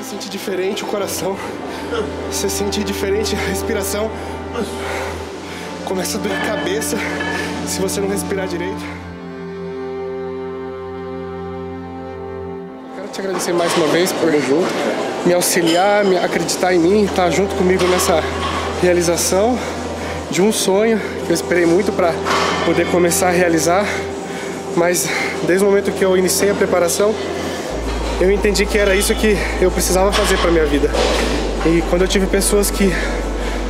Você sente diferente o coração, você sente diferente a respiração. Começa a doer a cabeça se você não respirar direito. Quero te agradecer mais uma vez por ir junto, me auxiliar, me acreditar em mim, estar junto comigo nessa realização de um sonho que eu esperei muito para poder começar a realizar. Mas desde o momento que eu iniciei a preparação, eu entendi que era isso que eu precisava fazer para minha vida. E quando eu tive pessoas que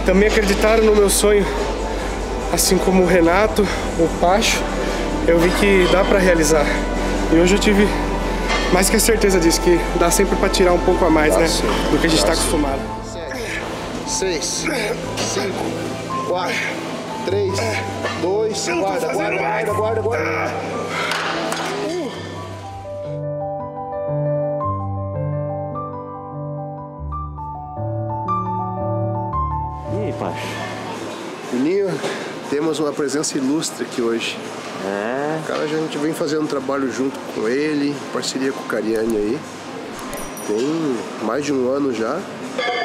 também acreditaram no meu sonho, assim como o Renato, o Pacho, eu vi que dá para realizar. E hoje eu tive mais que a certeza disso, que dá sempre para tirar um pouco a mais, né, do que a gente está acostumado. 7, 6, 5, 4, 3, 2, guarda. Juninho, temos uma presença ilustre aqui hoje. É. O cara, já a gente vem fazendo um trabalho junto com ele, em parceria com o Cariani aí. Tem mais de um ano já,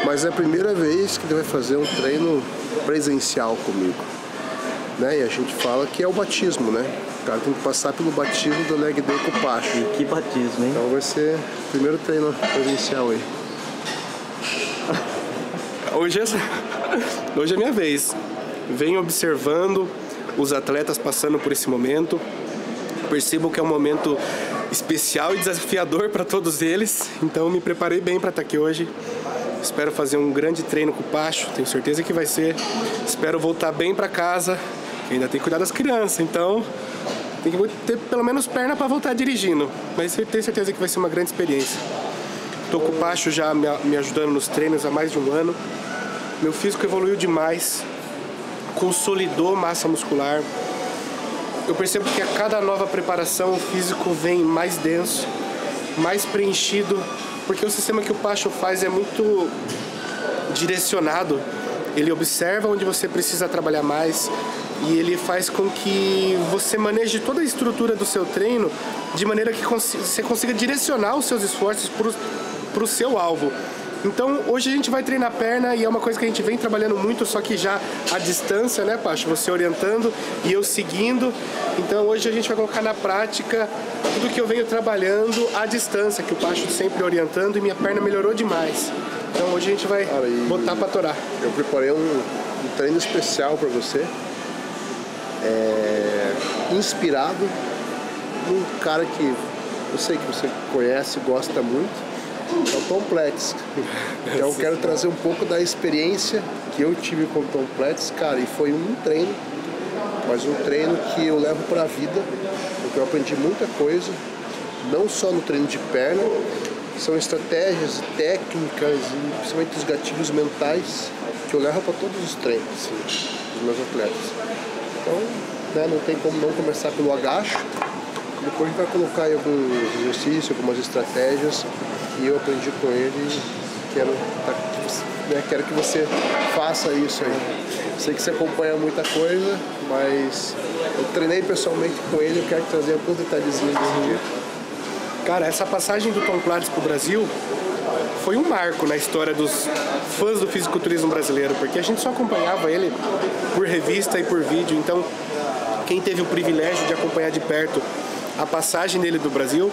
mas é a primeira vez que ele vai fazer um treino presencial comigo. Né? E a gente fala que é o batismo, né? O cara tem que passar pelo batismo do leg day com o Pacho. E que batismo, hein? Então vai ser o primeiro treino presencial aí. Hoje é minha vez. Venho observando os atletas passando por esse momento. Percebo que é um momento especial e desafiador para todos eles. Então me preparei bem para estar aqui hoje. Espero fazer um grande treino com o Pacho. Tenho certeza que vai ser. Espero voltar bem para casa. Ainda tem que cuidar das crianças. Então tem que ter pelo menos perna para voltar dirigindo. Mas tenho certeza que vai ser uma grande experiência. Estou com o Pacho já me ajudando nos treinos há mais de um ano. Meu físico evoluiu demais, consolidou massa muscular. Eu percebo que a cada nova preparação o físico vem mais denso, mais preenchido, porque o sistema que o Pacho faz é muito direcionado. Ele observa onde você precisa trabalhar mais e ele faz com que você maneje toda a estrutura do seu treino de maneira que você consiga direcionar os seus esforços para o seu alvo. Então, hoje a gente vai treinar a perna e é uma coisa que a gente vem trabalhando muito, só que já à distância, né, Pacho? Você orientando e eu seguindo. Então, hoje a gente vai colocar na prática tudo que eu venho trabalhando à distância, que o Pacho sempre orientando, e minha perna melhorou demais. Então, hoje a gente vai botar pra torar. Eu preparei um treino especial pra você, inspirado num cara que eu sei que você conhece, gosta muito. É o Tom Platz. Então eu quero trazer um pouco da experiência que eu tive com o Tom Platz, cara, e foi um treino, mas um treino que eu levo pra vida, porque eu aprendi muita coisa, não só no treino de perna, são estratégias, técnicas, e principalmente os gatilhos mentais que eu levo pra todos os treinos, assim, dos meus atletas. Então, né, não tem como não começar pelo agacho, depois a gente vai colocar aí alguns exercícios, algumas estratégias. E eu aprendi com ele e quero que você faça isso aí. Sei que você acompanha muita coisa, mas eu treinei pessoalmente com ele e eu quero trazer alguns detalhezinhos desse dia. Cara, essa passagem do Tom Platz pro Brasil foi um marco na história dos fãs do fisiculturismo brasileiro, porque a gente só acompanhava ele por revista e por vídeo. Então, quem teve o privilégio de acompanhar de perto a passagem dele do Brasil,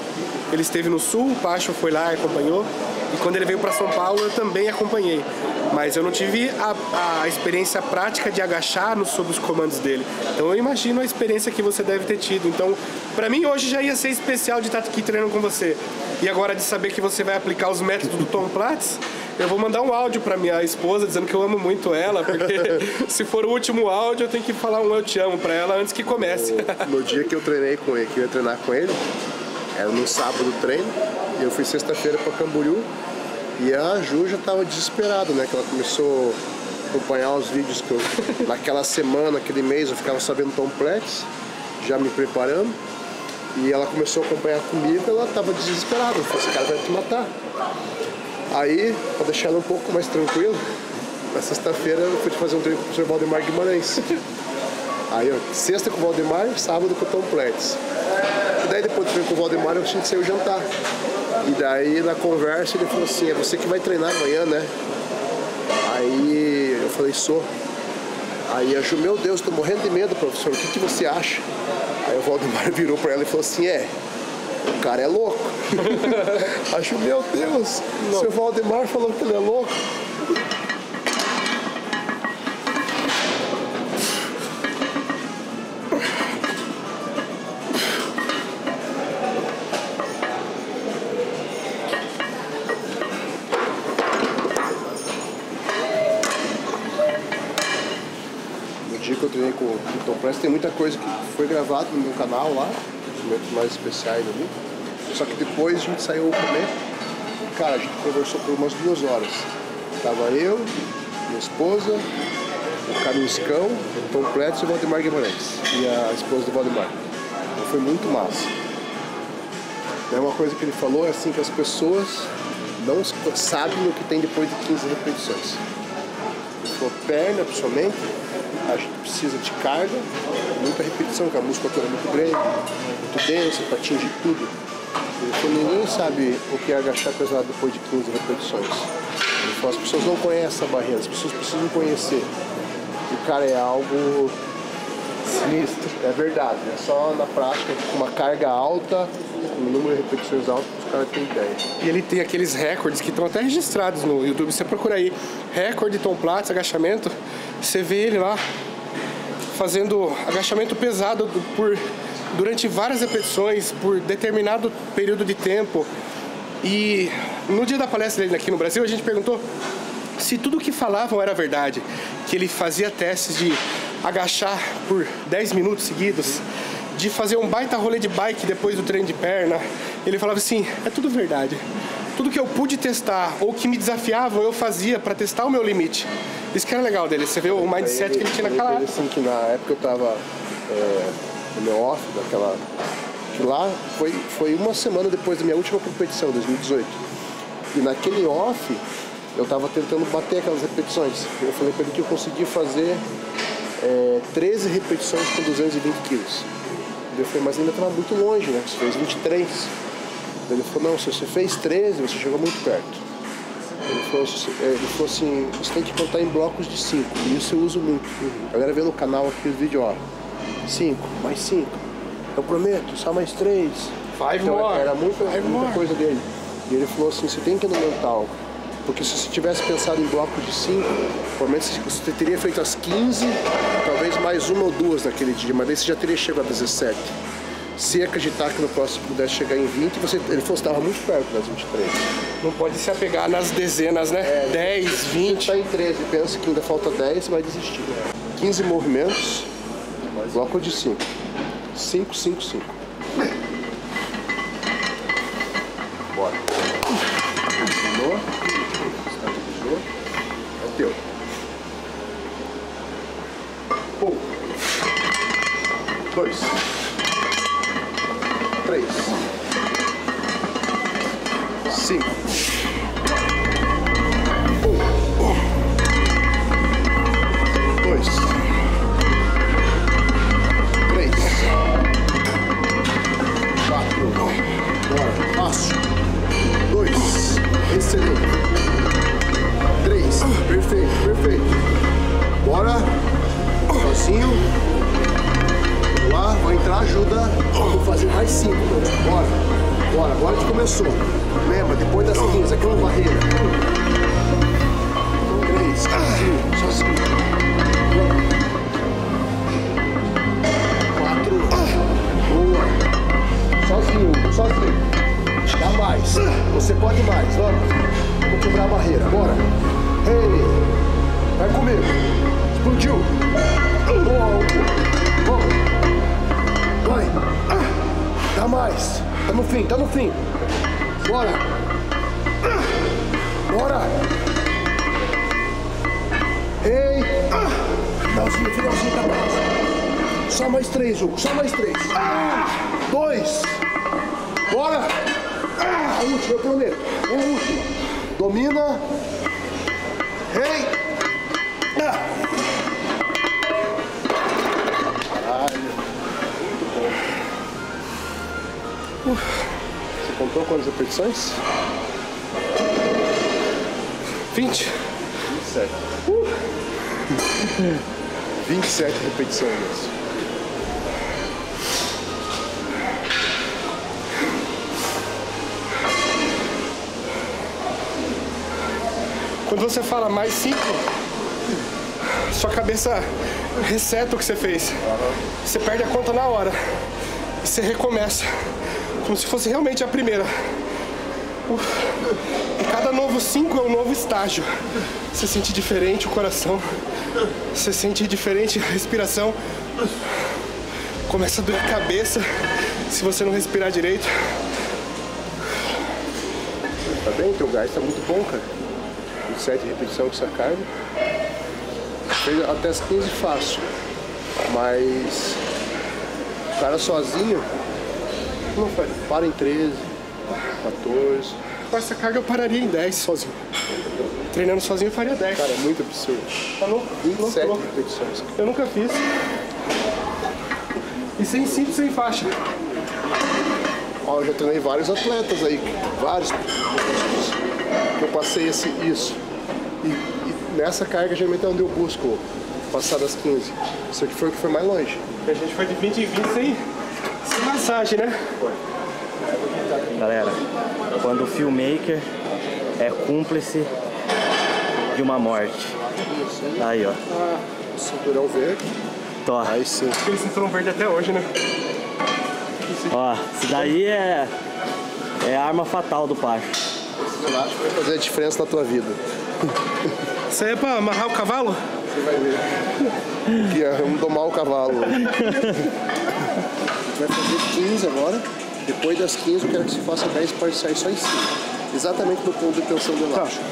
ele esteve no Sul, o Pacho foi lá e acompanhou, e quando ele veio para São Paulo eu também acompanhei, mas eu não tive a experiência prática de agachar sob os comandos dele. Então eu imagino a experiência que você deve ter tido. Então, para mim hoje já ia ser especial de estar aqui treinando com você, e agora de saber que você vai aplicar os métodos do Tom Platz. Eu vou mandar um áudio pra minha esposa dizendo que eu amo muito ela, porque se for o último áudio eu tenho que falar um eu te amo pra ela antes que comece. No dia que eu treinei com ele, que eu ia treinar com ele, era no sábado o treino, e eu fui sexta-feira pra Camboriú, e a Ju já tava desesperada, né, que ela começou a acompanhar os vídeos que eu, naquela semana, aquele mês, eu ficava sabendo Tom Platz, já me preparando, e ela começou a acompanhar comigo, ela tava desesperada, eu falei, esse cara vai te matar. Aí, pra deixar ela um pouco mais tranquilo, na sexta-feira eu fui fazer um treino com o professor Waldemar Guimarães. Aí, ó, sexta com o Waldemar, sábado com o Tom Platz. E daí, depois do treino com o Waldemar, eu tinha que sair o jantar. E E daí na conversa ele falou assim, é você que vai treinar amanhã, né? Aí eu falei, sou. Aí eu falei, meu Deus, tô morrendo de medo, professor, o que você acha? Aí o Waldemar virou pra ela e falou assim, é, o cara é louco. Acho, meu Deus, o seu Waldemar falou que ele é louco. Que eu treinei com o Tom Platz, tem muita coisa que foi gravada no meu canal lá, os momentos mais especiais ali, só que depois a gente saiu comer, cara, a gente conversou por umas 2 horas, tava eu, minha esposa, o Caruscão, o Tom Platz e o Waldemar Guimarães, e a esposa do Waldemar, então foi muito massa. É uma coisa que ele falou, é assim que as pessoas não sabem o que tem depois de 15 repetições. Sua perna, principalmente, a gente precisa de carga, muita repetição, porque a musculatura é muito grande, muito densa, para atingir tudo. Então, ninguém sabe o que é agachar pesado depois de 15 repetições. Então, as pessoas não conhecem a barreira, as pessoas precisam conhecer. E, cara, é algo sinistro, é verdade. É só na prática, com uma carga alta, com um número de repetições alto, os caras têm ideia. E ele tem aqueles recordes que estão até registrados no YouTube. Você procura aí, recorde Tom Platz, agachamento, você vê ele lá fazendo agachamento pesado durante várias repetições, por determinado período de tempo. E no dia da palestra dele aqui no Brasil, a gente perguntou se tudo o que falavam era verdade, que ele fazia testes de agachar por 10 minutos seguidos, de fazer um baita rolê de bike depois do treino de perna. Ele falava assim, é tudo verdade. Tudo que eu pude testar ou que me desafiavam, eu fazia para testar o meu limite. Isso que era legal dele, você vê o mindset que ele tinha naquela época. Assim, que na época eu tava no meu off, daquela... que lá foi uma semana depois da minha última competição, 2018. E naquele off, eu tava tentando bater aquelas repetições. Eu falei pra ele que eu consegui fazer 13 repetições com 220 quilos. Eu falei, mas ainda estava muito longe, né? Você fez 23. Ele falou, não, se você fez 13, você chegou muito perto. Ele falou assim, você tem que contar em blocos de 5, e isso eu uso muito. A galera vê no canal aqui os vídeos, ó, 5, mais 5. Eu prometo, só mais 3. Então, era muita coisa dele. E ele falou assim, você tem que ir no mental, porque se você tivesse pensado em blocos de 5, provavelmente você teria feito as 15, talvez mais uma ou duas naquele dia, mas daí você já teria chegado a 17. Se acreditar que no próximo pudesse chegar em 20, ele estava muito perto das 23. Não pode se apegar nas dezenas, né? 10, 20. Está em 13, pensa que ainda falta 10, vai desistir. 15 movimentos, bloco de 5. 5, 5, 5. Bora. Terminou. É teu. Um. 2 3 5. Um. 2 3 4. Bora, fácil. 2. Excelente. 3. Perfeito, perfeito. Bora. Sozinho. Lá, vou entrar, ajuda, vou fazer mais 5, bora, bora, agora a gente começou, lembra, depois das 15, aqui é uma barreira, 3, sozinho, 4, boa, sozinho, sozinho, dá mais, você pode mais, vamos, vou quebrar a barreira, bora, ei, vai comigo, explodiu, boa. Vai, dá mais, tá no fim, tá no fim. Bora, bora. Ei, finalzinho, finalzinho, tá mais. Só mais 3, Hugo, só mais 3. 2, bora. A última, eu prometo, a última. Domina. Ei. Você Contou quantas repetições? 20? 27. 27 repetições. Quando você fala mais 5, sua cabeça reseta o que você fez. Você perde a conta na hora. E você recomeça. Como se fosse realmente a primeira. E cada novo 5 é um novo estágio. Você sente diferente o coração. Você sente diferente a respiração. Começa a doer a cabeça se você não respirar direito. Tá bem? Teu gás tá muito bom, cara. 27 repetições com essa carga. Fez até as 15 fácil. Mas o cara sozinho não faz. Para em 13, 14. Com essa carga eu pararia em 10 sozinho. Treinando sozinho eu faria 10. Cara, é muito absurdo. Tá louco? 27 repetições. Eu nunca fiz. E sem cinto, sem faixa. Ó, eu já treinei vários atletas aí. Vários. Eu passei isso. E nessa carga geralmente é onde eu busco passar das 15. Isso aqui foi o que foi mais longe. A gente foi de 20 em 20 sem massagem, né? Foi. Galera, quando o filmmaker é cúmplice de uma morte. Aí, ó. Ah, cinturão verde. Tó. Aí sim. Aquele cinturão verde até hoje, né? Ó, isso daí é a arma fatal do Pacho. Vai fazer a diferença na tua vida. Isso aí é pra amarrar o cavalo? Você vai ver. Que é, vamos domar o cavalo. Vai fazer 15 agora. Depois das 15 eu quero que se faça 10 parciais só em cima. Exatamente no ponto de tensão do elástico. Tá.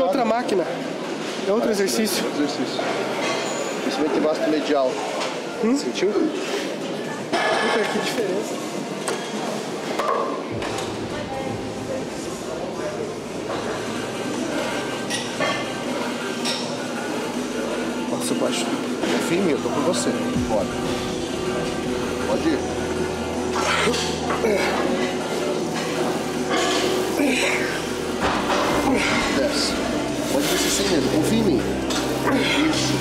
Outra máquina, é outro exercício. Principalmente vasto medial. Sentiu? Puta, que diferença. Nossa, Pacho. Confia em mim, eu tô com você. Bora. Pode ir. Desce. Pode descer sem medo, confia em mim. Isso.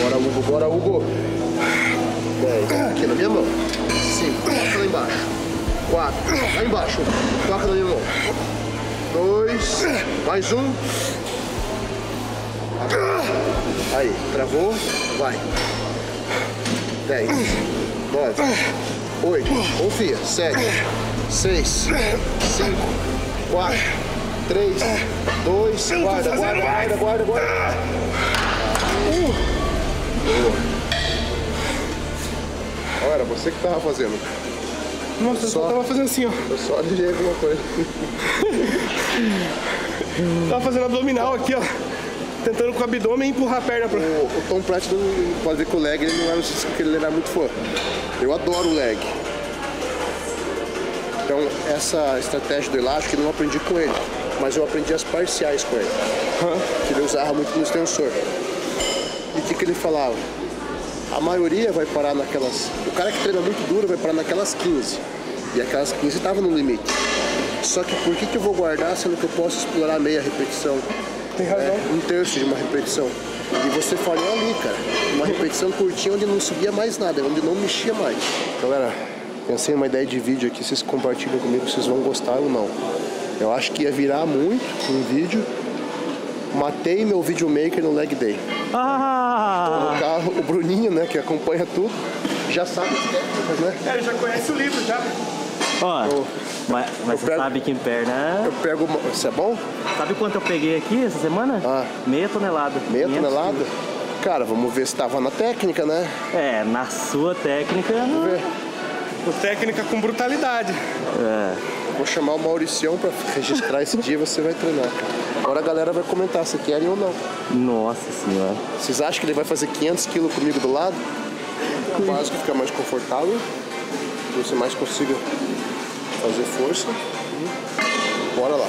Bora, Hugo, bora, Hugo. 10. Aqui na minha mão. 5. Toca lá embaixo. 4. Lá embaixo. Toca na minha mão. 2. Mais um. Aí, travou. Vai. 10. 9. 8, confia, 7, 6, 5, 4, 3, 2, guarda, guarda, guarda, guarda, guarda. Boa. Olha, você que tava fazendo. Nossa, eu só tava fazendo assim, ó. Eu só adirei alguma coisa. Tava fazendo abdominal aqui, ó. Tentando com o abdômen empurrar a perna pra... O Tom Platz fazer com o leg, ele não era um disco porque ele era muito fã. Eu adoro o leg. Então, essa estratégia do elástico eu não aprendi com ele, mas eu aprendi as parciais com ele. Que ele usava muito no extensor. E o que ele falava? A maioria vai parar naquelas... O cara que treina muito duro vai parar naquelas 15. E aquelas 15 estavam no limite. Só que por que eu vou guardar sendo que eu posso explorar meia repetição? Tem razão. É, 1/3 de uma repetição. E você falhou ali, cara. Uma repetição curtinha onde não subia mais nada, onde não mexia mais. Galera, pensei numa ideia de vídeo aqui, vocês compartilham comigo, vocês vão gostar ou não. Eu acho que ia virar muito um vídeo. Matei meu videomaker no leg day. Ah! O Bruninho, né, que acompanha tudo, já sabe as técnicas, né? É, ele já conhece o livro, já. Ó, mas você sabe que em perna... Eu pego... Isso é bom? Sabe quanto eu peguei aqui essa semana? Ah. Meia tonelada. Meia tonelada? Cara, vamos ver se tava na técnica, né? É, na sua técnica... Vamos ver. O técnica com brutalidade. É. Vou chamar o Mauricião pra registrar esse dia, você vai treinar. Agora a galera vai comentar se querem ou não. Nossa senhora. Vocês acham que ele vai fazer 500 quilos comigo do lado? Quase que fica mais confortável. Que você mais consiga fazer força. Bora lá.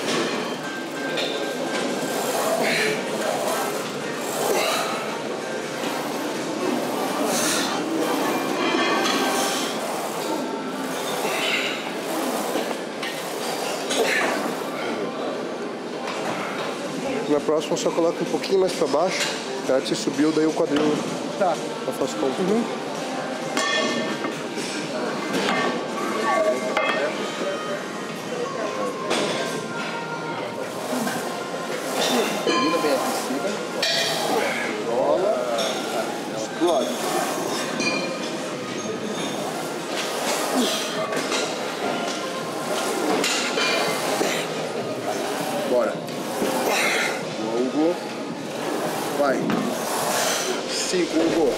Na próxima eu só coloco um pouquinho mais pra baixo. Cara, você subiu, daí o quadril. Tá. Eu faço como? Uhum. Termina bem aquecida. Rola. Explode. Bora. Hugo, vai, 5, Hugo,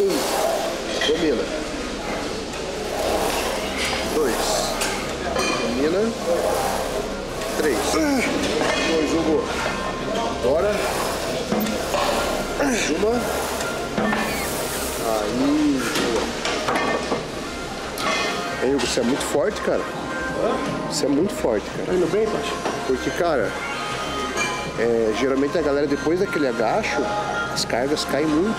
1, domina, 2, domina, 3, 2, Hugo, bora, mais uma, aí, Hugo. Hein, Hugo, você é muito forte, cara, você é muito forte, cara. Tá indo bem, Pacho? Porque, cara... É, geralmente a galera depois daquele agacho, as cargas caem muito.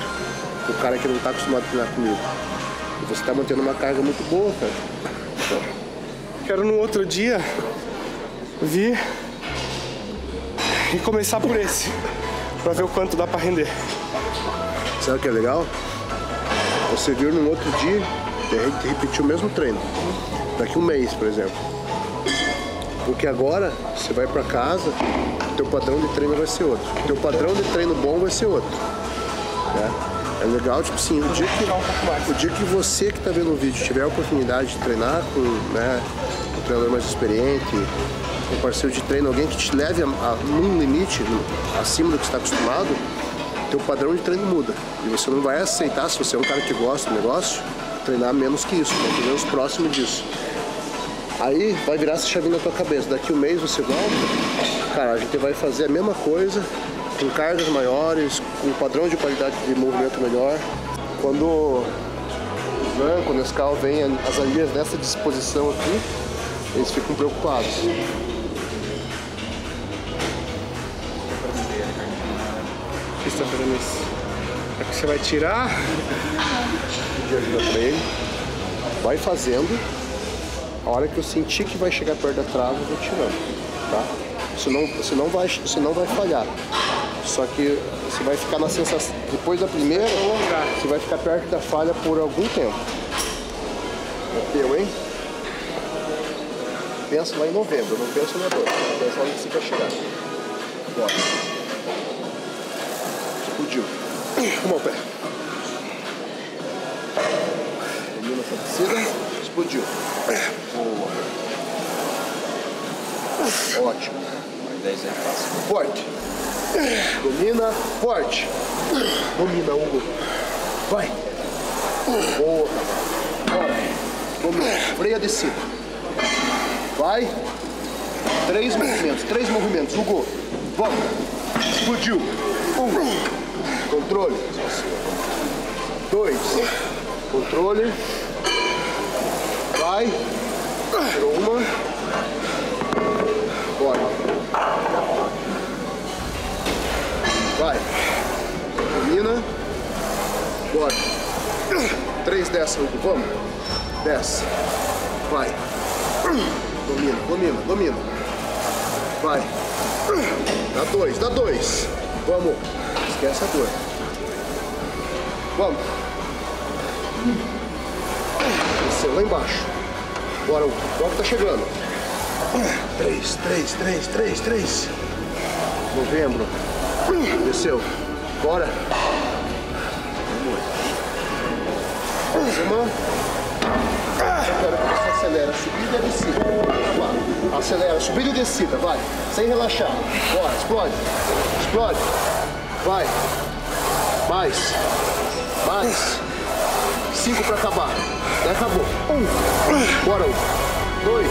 O cara que não tá acostumado a treinar comigo. E você tá mantendo uma carga muito boa, cara. Então. Quero no outro dia vir e começar por esse, pra ver o quanto dá pra render. Sabe o que é legal? Você vir no outro dia e repetir o mesmo treino. Daqui um mês, por exemplo. Porque agora você vai pra casa. Teu padrão de treino vai ser outro. Teu padrão de treino bom vai ser outro. Né? É legal, tipo assim, o dia que você que tá vendo o vídeo tiver a oportunidade de treinar com, né, um treinador mais experiente, um parceiro de treino, alguém que te leve num limite acima do que você tá acostumado, teu padrão de treino muda. E você não vai aceitar, se você é um cara que gosta do negócio, treinar menos que isso, né? Menos próximo disso. Aí vai virar essa chavinha na tua cabeça. Daqui um mês você volta, cara, a gente vai fazer a mesma coisa, com cargas maiores, com um padrão de qualidade de movimento melhor. Quando o Van, quando o Nescau vem as anilhas nessa disposição aqui, eles ficam preocupados. O que você está fazendo isso? É que você vai tirar? De ajuda pra ele. Vai fazendo. A hora que eu sentir que vai chegar perto da trava, eu vou tirando, tá? Você não vai falhar. Só que você vai ficar na sensação... Depois da primeira, você vai ficar perto da falha por algum tempo. É teu, hein? Pensa lá em novembro, não pensa na dor. Pensa lá onde você vai chegar. Bora. Explodiu. Arruma o pé. Termina essa descida. Explodiu. Boa. Ótimo. Mais 10 aí fácil. Forte. Domina. Forte. Domina, Hugo. Vai. Boa. Bora. Domina. Freia descida. Vai. 3 movimentos. 3 movimentos. Hugo. Vamos. Explodiu. 1. Controle. 2. Controle. Vai, tirou uma, bora, vai, domina, bora, 3 dessa, Hugo, vamos, desce, vai, domina, domina, domina, vai, dá 2, vamos, esquece a dor, vamos, desceu lá embaixo. Bora, o bloco tá chegando. 3. Novembro. Desceu. Bora. Mais uma. Agora você acelera, subida e descida. Vai. Acelera, subida e descida. Vai. Sem relaxar. Bora, explode. Explode. Vai. Mais. Mais. 5 pra acabar. Já acabou. 1. Bora, 1. 2.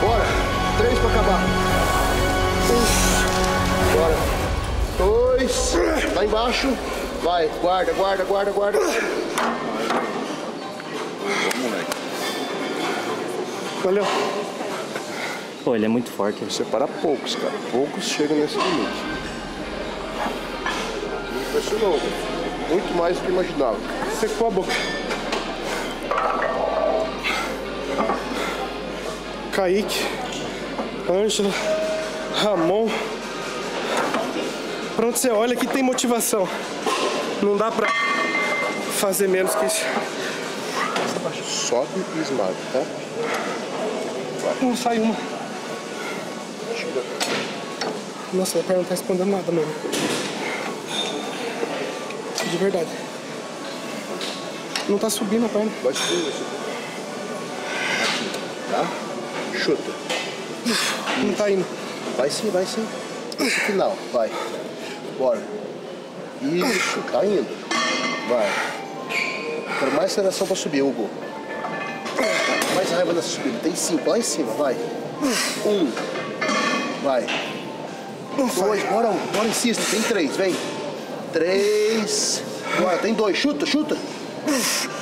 Bora. 3 pra acabar. 1. Bora. 2. Lá embaixo. Vai. Guarda, guarda, guarda, guarda. Valeu. Pô, ele é muito forte. Você para poucos, cara. Poucos chegam nesse limite. Impressionou. Muito mais do que imaginava. Secou a boca. Kaique, Ângela, Ramon. Pra onde você olha que tem motivação. Não dá pra fazer menos que isso. Sobe e esmaga, tá? Não sai uma. Nossa, minha perna não tá respondendo nada, mano. De verdade. Não tá subindo a perna. Vai subir, vai subir. Tá? Chuta. Não tá indo. Vai sim, vai sim. Esse final, vai. Bora. Isso, tá indo. Vai. Quero mais aceleração pra subir, Hugo. Mais raiva dessa subida. Tem 5, lá em cima, vai. 1. Vai. 2, bora, bora, insista. Tem 3, vem. 3. Bora, tem 2. Chuta, chuta.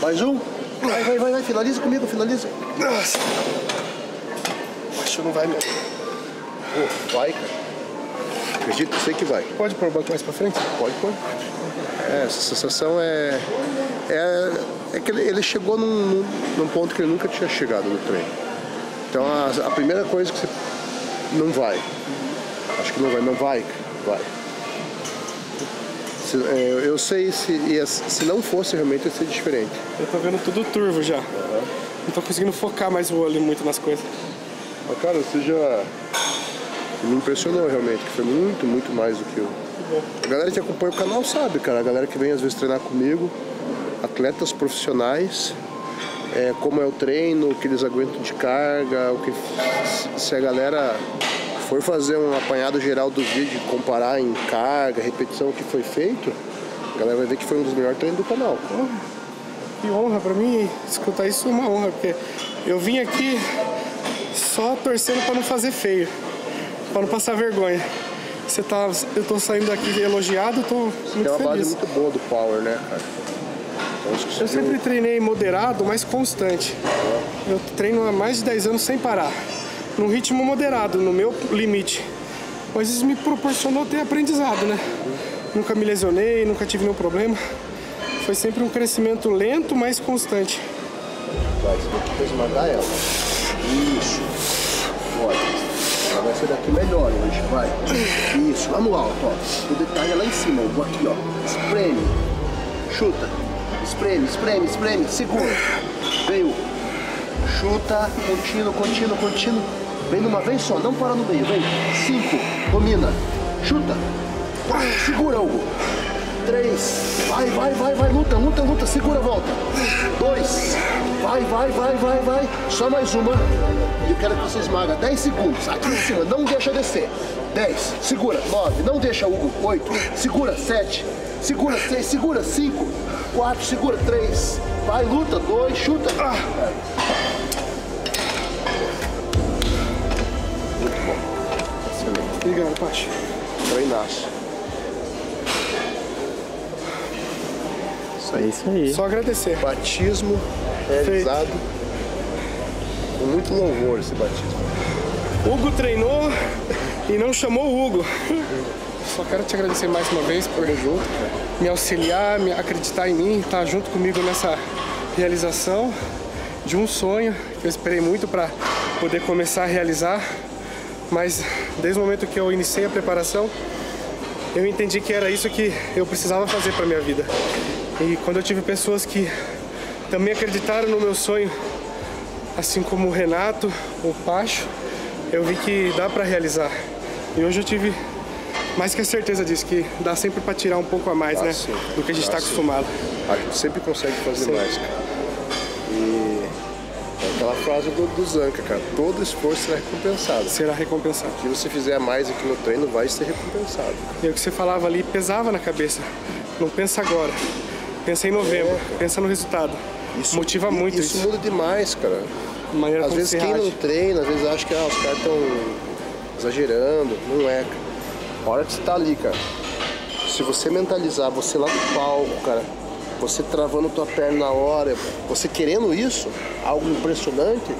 Mais 1. Vai, vai, vai, vai. Finaliza comigo, finaliza. Nossa. Isso não vai mesmo. Oh, vai, cara. Acredito que sei que vai. Pode pôr o banco mais pra frente? Pode pôr. É, essa sensação é... É que ele chegou num ponto que ele nunca tinha chegado no treino. Então a primeira coisa que você... Não vai. Acho que não vai, não vai. Vai. Eu sei, se não fosse realmente ia ser diferente. Eu tô vendo tudo turvo já. Uhum. Não tô conseguindo focar mais o olho muito nas coisas. Mas cara, você já... Me impressionou realmente, que foi muito, muito mais do que eu. A galera que acompanha o canal sabe, cara. A galera que vem às vezes treinar comigo, atletas profissionais, como é o treino, o que eles aguentam de carga, o que... Se a galera for fazer um apanhado geral do vídeo, comparar em carga, repetição, o que foi feito, a galera vai ver que foi um dos melhores treinos do canal. Que honra pra mim, escutar isso é uma honra, porque eu vim aqui só torcendo pra não fazer feio. Pra não passar vergonha. Você tá, eu tô saindo daqui elogiado, tô muito feliz. É uma base muito boa do power, né, cara? Eu sempre treinei moderado, mas constante. Eu treino há mais de 10 anos sem parar. Num ritmo moderado, no meu limite. Mas isso me proporcionou ter aprendizado, né? Nunca me lesionei, nunca tive nenhum problema. Foi sempre um crescimento lento, mas constante. Vai, você tem que desmandar ela. Isso. Pode. Ela vai ser daqui melhor hoje, vai. Isso, lá no alto, ó. O detalhe é lá em cima, eu vou aqui, ó. Espreme. Chuta. Espreme, espreme, espreme. Segura. Veio. Chuta. Contínuo, contínuo, contínuo. Vem numa vez só, não para no meio. Vem. 5. Domina. Chuta. Segura, Hugo. 3. Vai, vai, vai, vai. Luta, luta, luta. Segura, volta. 2. Vai, vai, vai, vai, vai. Só mais uma. E eu quero que você esmaga. 10 segundos. Aqui em cima. Não deixa descer. 10. Segura. 9. Não deixa, Hugo. 8. Segura. 7. Segura. 6. Segura. 5. 4. Segura. 3. Vai, luta. 2. Chuta. Muito bom. Excelente. Obrigado, Pacho. Treinaço. É isso aí. Só agradecer. Batismo realizado. Com muito louvor esse batismo. Hugo treinou e não chamou o Hugo. Só quero te agradecer mais uma vez por me auxiliar, me acreditar em mim, estar junto comigo nessa realização de um sonho que eu esperei muito para poder começar a realizar. Mas desde o momento que eu iniciei a preparação, eu entendi que era isso que eu precisava fazer para minha vida. E quando eu tive pessoas que também acreditaram no meu sonho, assim como o Renato, o Pacho, eu vi que dá pra realizar. E hoje eu tive mais que a certeza disso, que dá sempre pra tirar um pouco a mais, né? Sim, do que a gente tá acostumado. A gente sempre consegue fazer mais, cara. E é aquela frase do Zanca, cara, todo esforço será recompensado. Será recompensado. O que você fizer a mais aqui no treino vai ser recompensado. E o que você falava ali pesava na cabeça. Não pensa agora, pensa em novembro, pensa no resultado. Isso motiva muito. Isso muda demais, cara. Às vezes quem não treina, às vezes acha que os caras estão exagerando. Não é, cara. A hora que você tá ali, cara, se você mentalizar, você lá no palco, cara, você travando tua perna na hora, você querendo isso, algo impressionante,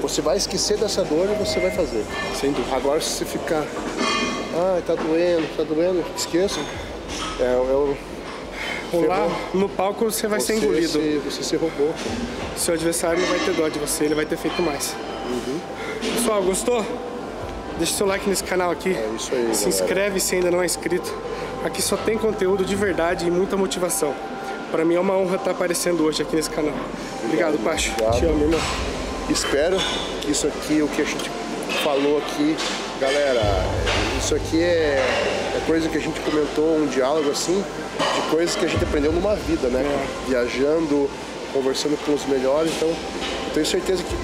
você vai esquecer dessa dor e você vai fazer. Sem dúvida. Agora se você ficar, ai, tá doendo, esqueça. Lá no palco você vai ser engolido. Você se roubou. Seu adversário não vai ter dó de você, ele vai ter feito mais. Uhum. Pessoal, gostou? Deixa seu like nesse canal aqui, isso aí, se inscreve se ainda não é inscrito. Aqui só tem conteúdo de verdade e muita motivação. Para mim é uma honra estar aparecendo hoje aqui nesse canal. Obrigado, Pacho. Te amo, irmão. Espero que isso aqui, o que a gente falou aqui, galera, isso aqui é coisa que a gente comentou, um diálogo assim, de coisas que a gente aprendeu numa vida, né? É. Viajando, conversando com os melhores, então tenho certeza que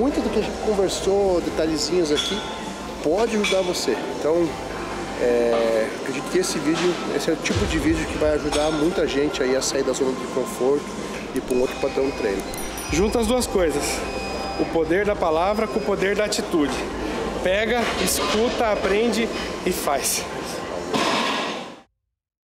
muito do que a gente conversou, detalhezinhos aqui, pode ajudar você. Então, acredito que esse vídeo, esse é o tipo de vídeo que vai ajudar muita gente aí a sair da zona de conforto e para um outro padrão de treino. Junta as duas coisas, o poder da palavra com o poder da atitude. Pega, escuta, aprende e faz.